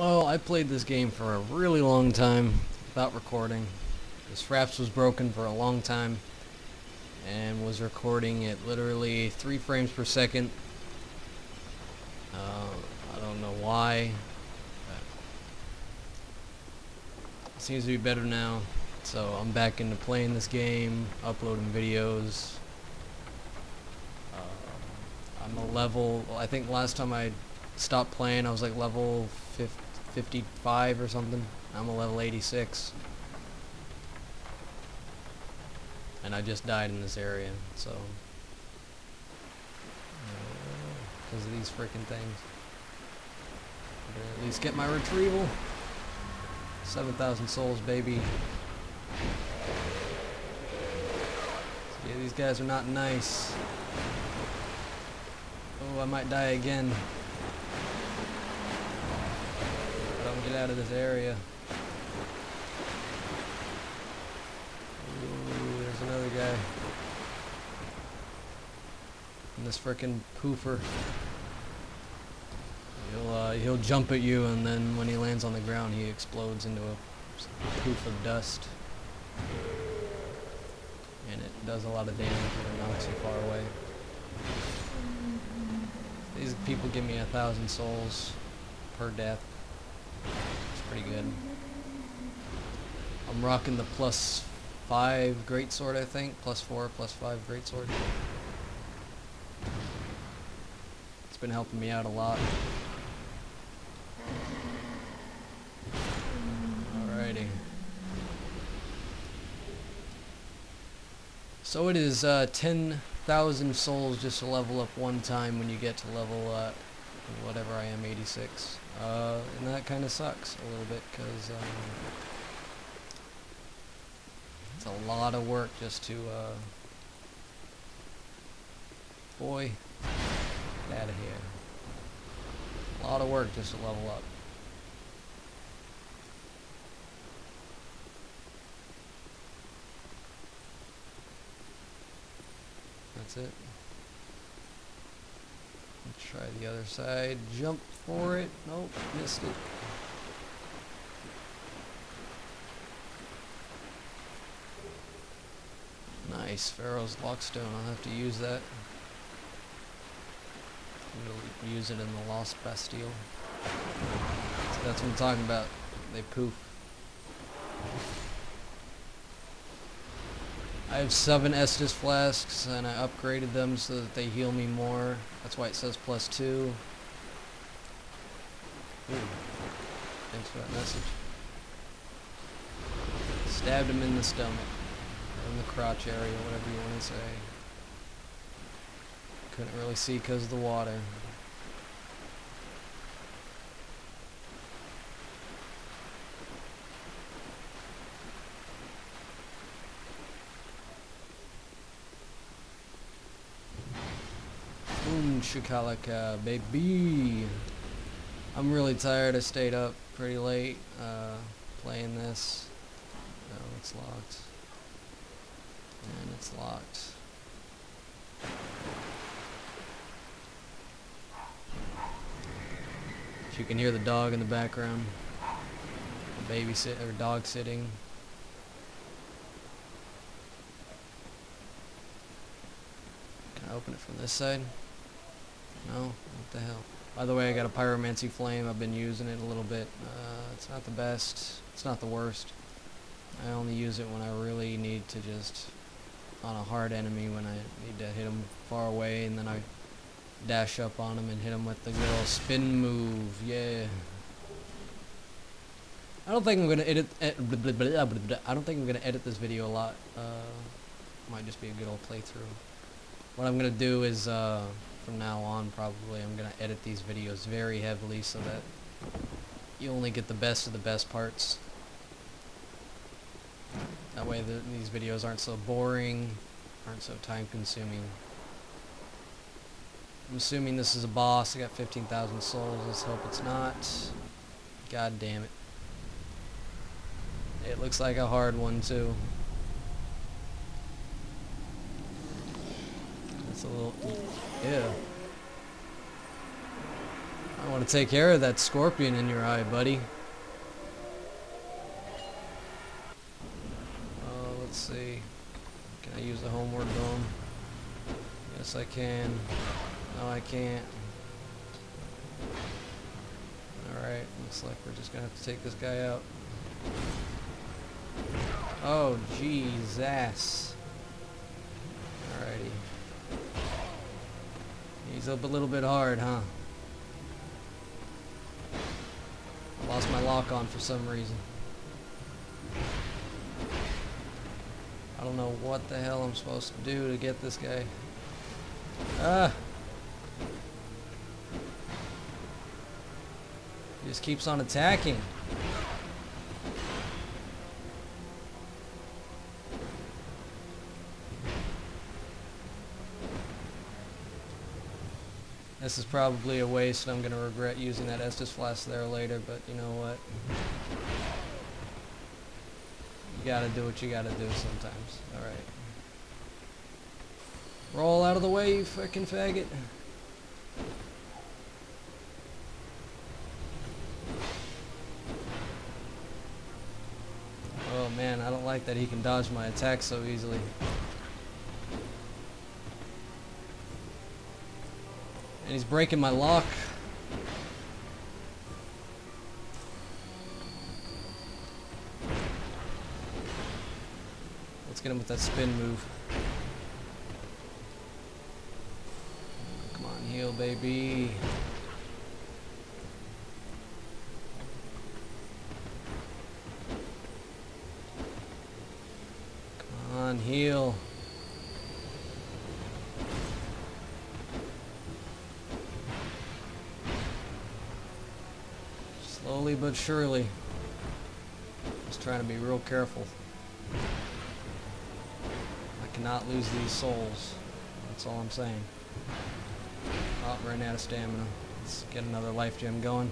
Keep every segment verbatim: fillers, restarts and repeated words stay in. Well, I played this game for a really long time without recording. This FRAPS was broken for a long time and was recording at literally three frames per second. Uh, I don't know why. It seems to be better now. So I'm back into playing this game, uploading videos. Uh, I'm a level, well, I think last time I stopped playing I was like level fifty-five or something. I'm a level eighty-six. And I just died in this area, so. Because uh, of these freaking things. Better at least get my retrieval. seven thousand souls, baby. Yeah, these guys are not nice. Oh, I might die again. I don't get out of this area. Ooh, there's another guy. And this frickin' poofer. He'll, uh, he'll jump at you, and then when he lands on the ground, he explodes into a poof of dust. And it does a lot of damage when it knocks you far away. These people give me a thousand souls per death. It's pretty good. I'm rocking the plus five greatsword, I think. Plus four, plus five greatsword. It's been helping me out a lot. So it is uh, ten thousand souls just to level up one time when you get to level uh, whatever I am, eighty-six. Uh, and that kind of sucks a little bit because um, it's a lot of work just to, uh, boy, get out of here. A lot of work just to level up. That's it. Let's try the other side. Jump for it. Nope, missed it. Nice, Pharaoh's Lockstone. I'll have to use that. We'll use it in the Lost Bastille. So that's what I'm talking about. They poof. I have seven Estus flasks, and I upgraded them so that they heal me more. That's why it says plus two. Ooh. Thanks for that message. Stabbed him in the stomach, or in the crotch area, whatever you want to say. Couldn't really see because of the water. Shikalaka, baby. I'm really tired. I stayed up pretty late uh, playing this. No, it's locked. And it's locked. But you can hear the dog in the background. The baby sit or dog sitting. Can I open it from this side? No? What the hell? By the way, I got a Pyromancy Flame. I've been using it a little bit. Uh, it's not the best. It's not the worst. I only use it when I really need to, just on a hard enemy, when I need to hit him far away, and then I dash up on him and hit him with the good old spin move. Yeah. I don't think I'm gonna edit. Ed I don't think I'm gonna edit this video a lot. Uh, might just be a good old playthrough. What I'm gonna do is. Uh, From now on, probably I'm gonna edit these videos very heavily so that you only get the best of the best parts. That way, the, these videos aren't so boring, aren't so time-consuming. I'm assuming this is a boss. I got fifteen thousand souls. Let's hope it's not. God damn it! It looks like a hard one too. It's a little, yeah. I don't Want to take care of that scorpion in your eye, buddy. Uh, let's see. Can I use the homeward bomb? Yes, I can. No, I can't. Alright, looks like we're just going to have to take this guy out. Oh, Jesus. Alrighty. He's up a little bit hard, huh? I lost my lock on for some reason. I don't know what the hell I'm supposed to do to get this guy. Ah! He just keeps on attacking. This is probably a waste, and I'm going to regret using that Estus flask there later, but you know what? You gotta do what you gotta do sometimes. Alright. Roll out of the way, you fucking faggot. Oh man, I don't like that he can dodge my attacks so easily. And he's breaking my lock. Let's get him with that spin move. Come on, heal, baby. Come on, heal. Slowly but surely. Just trying to be real careful. I cannot lose these souls. That's all I'm saying. Oh, ran out of stamina. Let's get another life gem going.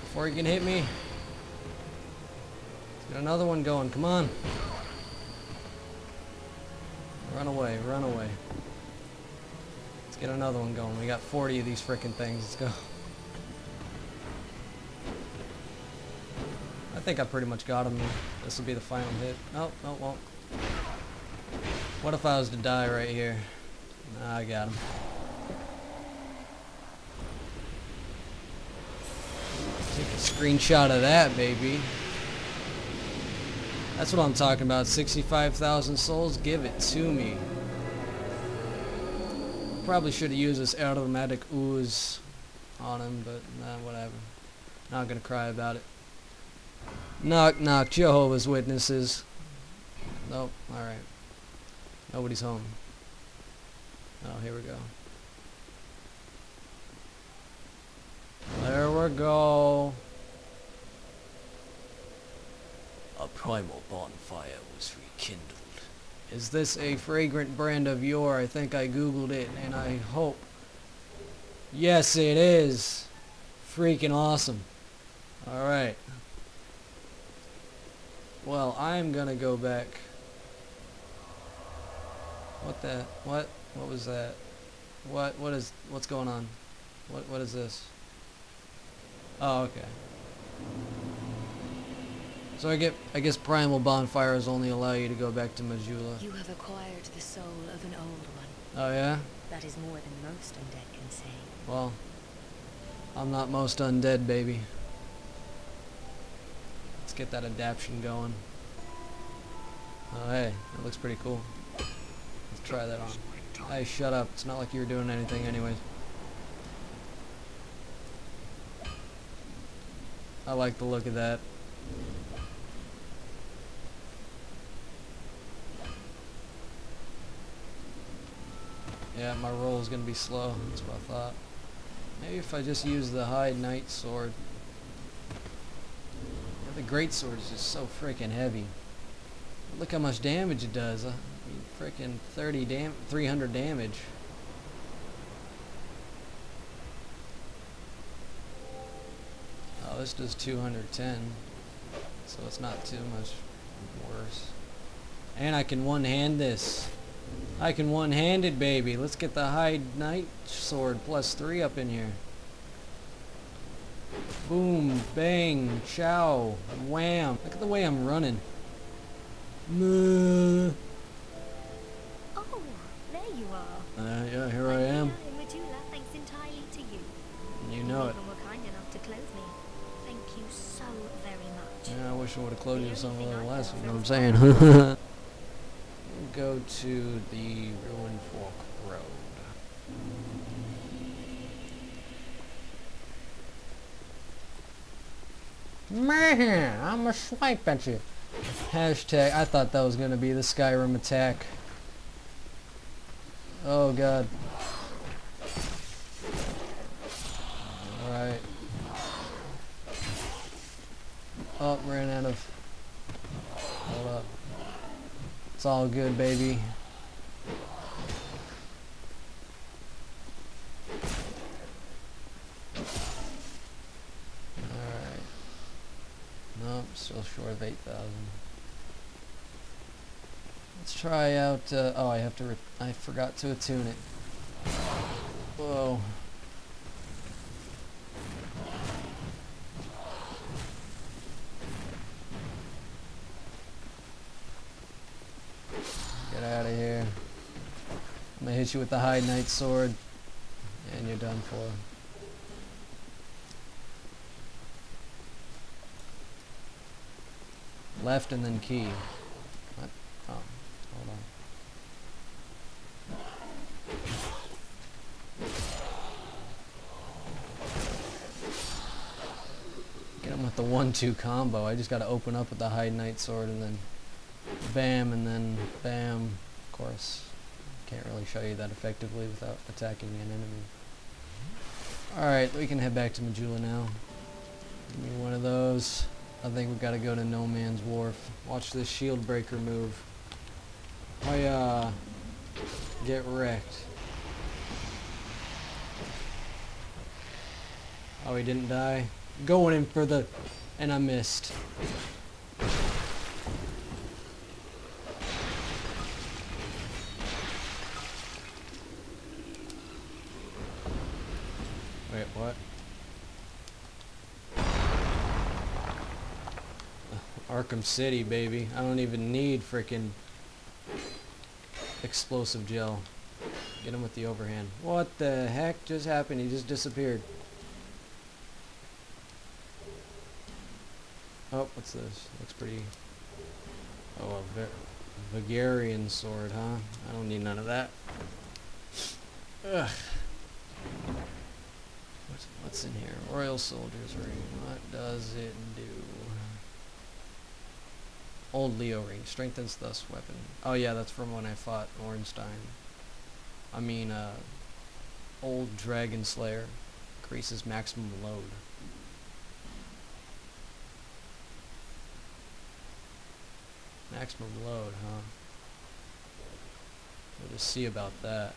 Before he can hit me. Let's get another one going. Come on. Run away. Run away. Let's get another one going. We got forty of these frickin' things. Let's go. I think I pretty much got him. This will be the final hit. Oh, no, it won't. What if I was to die right here? Nah, I got him. Take a screenshot of that, baby. That's what I'm talking about. sixty-five thousand souls? Give it to me. Probably should have used this aromatic ooze on him, but nah, whatever. Not gonna cry about it. Knock, knock, Jehovah's Witnesses. Nope, alright. Nobody's home. Oh, here we go. There we go. A primal bonfire was rekindled. Is this a fragrant brand of yore? I think I googled it, and I hope... Yes, it is! Freaking awesome. Alright. Well, I'm gonna go back. What that? What? What was that? What? What is? What's going on? What? What is this? Oh, okay. So I get. I guess primal bonfires only allow you to go back to Majula. You have acquired the soul of an old one. Oh yeah. That is more than most undead can say. Well, I'm not most undead, baby. Get that adaption going. Oh hey, that looks pretty cool. Let's try that on. Hey, shut up. It's not like you were doing anything anyways. I like the look of that. Yeah, my roll is gonna be slow. That's what I thought. Maybe if I just use the high knight sword. The greatsword is just so freaking heavy. Look how much damage it does. I mean, freaking thirty dam three hundred damage. Oh, this does two hundred ten. So it's not too much worse. And I can one-hand this. I can one-hand it, baby. Let's get the high knight sword plus three up in here. Boom, bang, chow, wham. Look at the way I'm running. Moo. Oh, there you are. Uh, yeah, here I am. I'm Majula, thanks entirely to you. You know it. You were kind enough to clothe me. Thank you so very much. Yeah, I wish I would have clothed you with something last week, you know what I'm saying? We'll go to the Ruined Fork Road. Man, I'm a swipe at you. Hashtag, I thought that was going to be the Skyrim attack. Oh god. Alright. Oh, ran out of... Hold up. It's all good, baby. Still short of eight thousand. Let's try out, uh, oh, I have to, re I forgot to attune it. Whoa. Get out of here. I'm gonna hit you with the high knight sword, and you're done for. Left and then key. What? Oh, hold on. Get him with the one two combo. I just gotta open up with the high knight sword and then bam and then bam. Of course, can't really show you that effectively without attacking an enemy. Alright, we can head back to Majula now. Give me one of those. I think we've got to go to No Man's Wharf. Watch this shield breaker move. I uh get wrecked. Oh, he didn't die. Going in for the, and I missed. Wait, what? Arkham City, baby. I don't even need frickin' explosive gel. Get him with the overhand. What the heck just happened? He just disappeared. Oh, what's this? Looks pretty... Oh, a Vigarian sword, huh? I don't need none of that. Ugh. What's, what's in here? Royal soldiers ring. What does it do? Old Leo Ring. Strengthens this weapon. Oh yeah, that's from when I fought Ornstein. I mean, uh... Old Dragon Slayer. Increases maximum load. Maximum load, huh? We'll just see about that.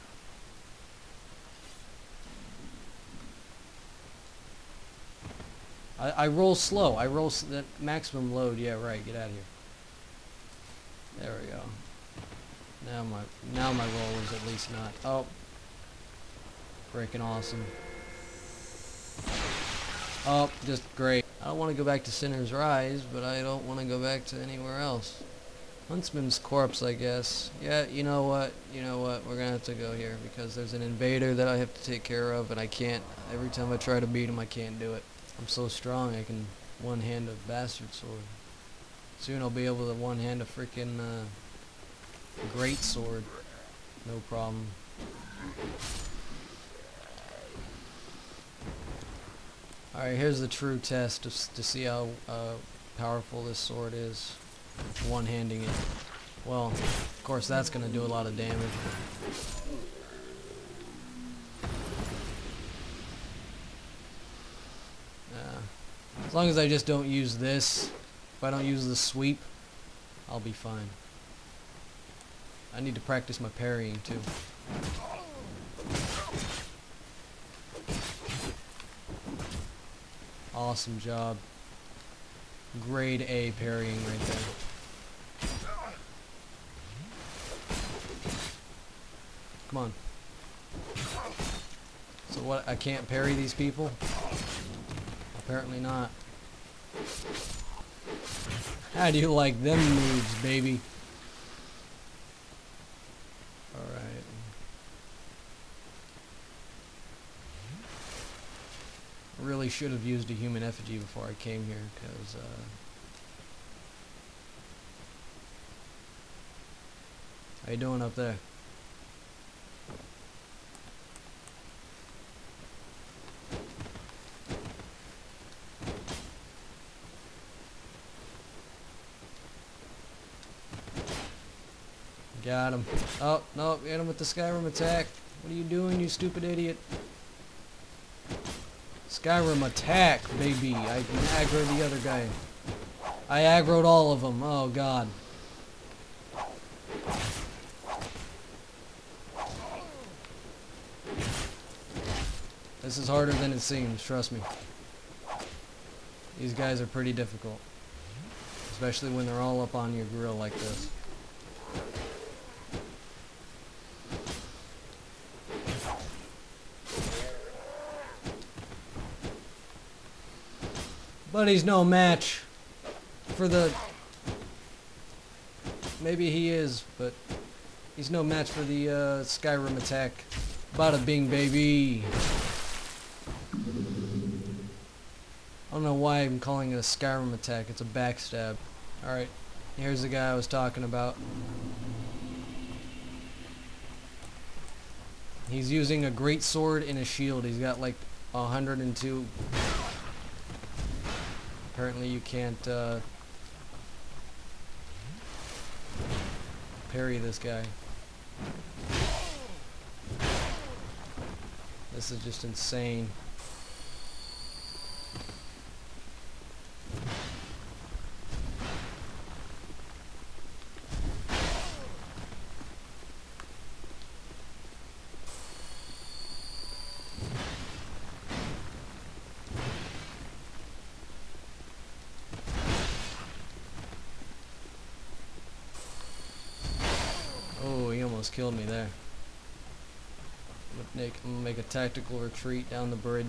I, I roll slow. I roll s that maximum load. Yeah, right. Get out of here. There we go. Now my now my roll is at least not. Oh, freaking awesome. Oh, just great. I don't want to go back to Sinner's Rise, but I don't want to go back to anywhere else. Huntsman's corpse, I guess. Yeah, you know what? You know what? We're gonna have to go here because there's an invader that I have to take care of, and I can't. Every time I try to beat him, I can't do it. I'm so strong, I can one-hand a bastard sword. Soon I'll be able to one-hand a freaking uh, great sword, no problem. All right, here's the true test to, to see how uh, powerful this sword is. One-handing it. Well, of course that's going to do a lot of damage. Uh, as long as I just don't use this. If I don't use the sweep, I'll be fine. I need to practice my parrying too. Awesome job. Grade A parrying right there. Come on. So what, I can't parry these people? Apparently not. How do you like them moves, baby? Alright. Really should have used a human effigy before I came here, because, uh... how you doing up there? Got him. Oh, no, hit him with the Skyrim attack. What are you doing, you stupid idiot? Skyrim attack, baby. I can aggro the other guy. I aggroed all of them. Oh, God. This is harder than it seems, trust me. These guys are pretty difficult. Especially when they're all up on your grill like this. But he's no match for the... Maybe he is, but he's no match for the uh, Skyrim attack. Bada bing, baby. I don't know why I'm calling it a Skyrim attack. It's a backstab. Alright, here's the guy I was talking about. He's using a great sword and a shield. He's got like one hundred and two... Apparently you can't uh, parry this guy. This is just insane. Killed me there. I'm gonna, make, I'm gonna make a tactical retreat down the bridge.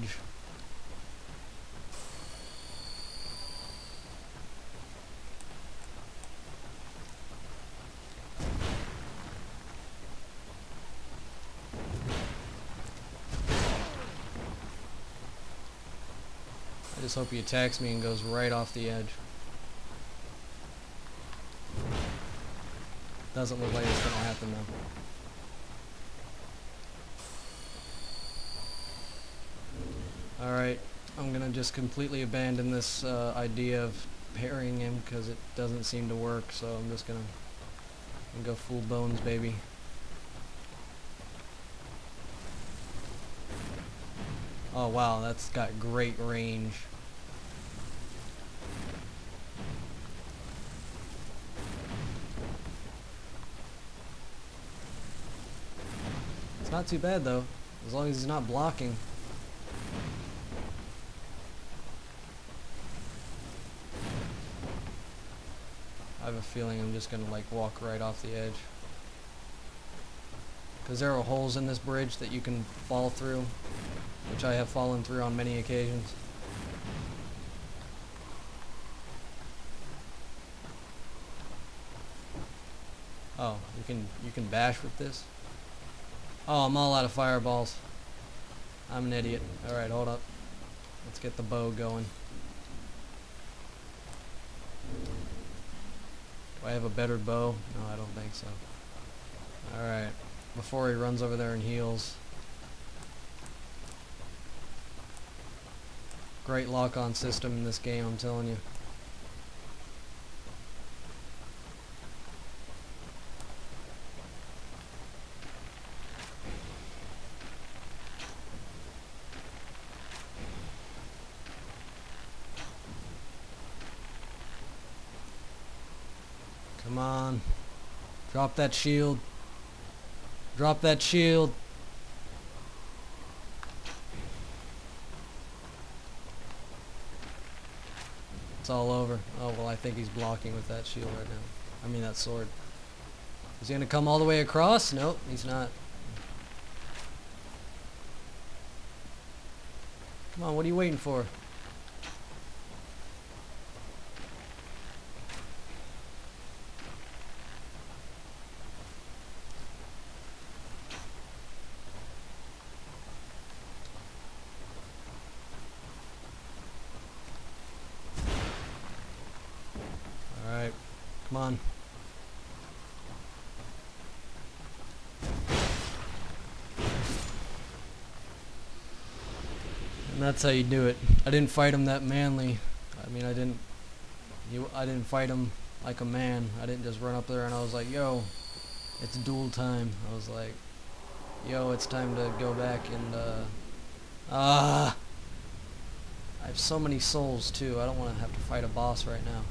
I just hope he attacks me and goes right off the edge. Doesn't look like it's gonna happen though. Alright, I'm gonna just completely abandon this uh, idea of parrying him because it doesn't seem to work, so I'm just gonna, gonna go full bones, baby. Oh wow, that's got great range. Not too bad though, as long as he's not blocking. I have a feeling I'm just gonna like walk right off the edge. Because there are holes in this bridge that you can fall through, which I have fallen through on many occasions. Oh, you can you can bash with this? Oh, I'm all out of fireballs. I'm an idiot. Alright, hold up. Let's get the bow going. Do I have a better bow? No, I don't think so. Alright. Before he runs over there and heals. Great lock-on system in this game, I'm telling you. Come on. Drop that shield. Drop that shield. It's all over. Oh, well, I think he's blocking with that shield right now. I mean, that sword. Is he going to come all the way across? Nope, he's not. Come on, what are you waiting for? Come on. And that's how you do it. I didn't fight him that manly. I mean, I didn't. You, I didn't fight him like a man. I didn't just run up there and I was like, "Yo, it's duel time." I was like, "Yo, it's time to go back and." Uh, ah. I have so many souls too. I don't want to have to fight a boss right now.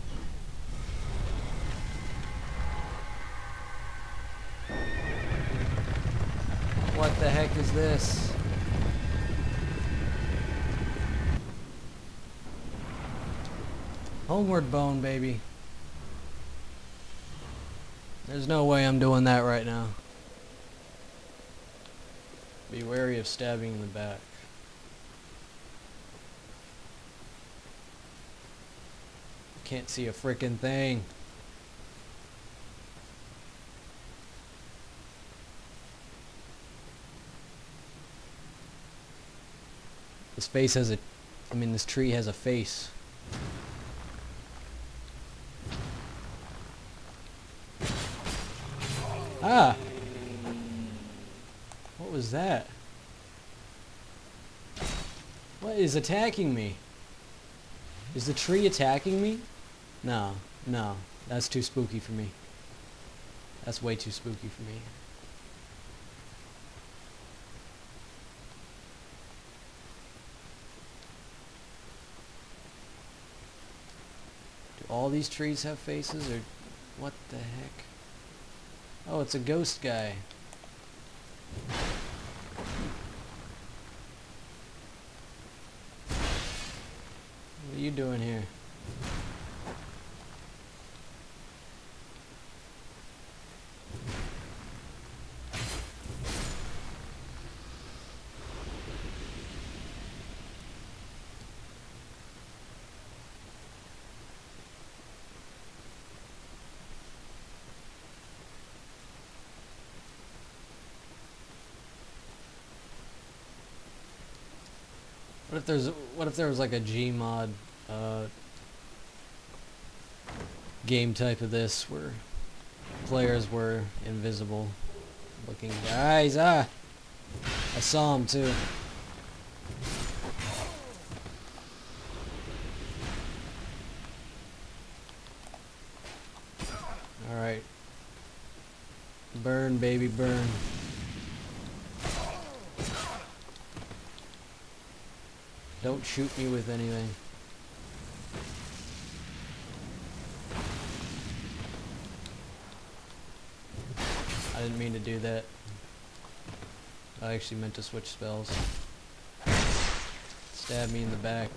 What the heck is this? Homeward bone, baby. There's no way I'm doing that right now. Be wary of stabbing in the back. Can't see a frickin' thing. This face has a, I mean this tree has a face. Ah! What was that? What is attacking me? Is the tree attacking me? No, no, that's too spooky for me. That's way too spooky for me. Do all these trees have faces, or what the heck? Oh, it's a ghost guy. What are you doing here? What if there's, what if there was like a Gmod uh, game type of this where players were invisible looking guys? Ah, I saw him too. All right, burn, baby, burn. Don't shoot me with anything. I didn't mean to do that. I actually meant to switch spells. Stab me in the back.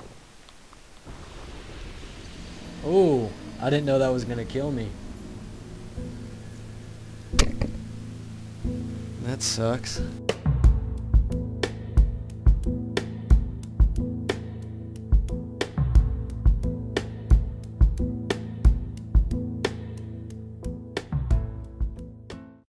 Oh, I didn't know that was gonna kill me. That sucks.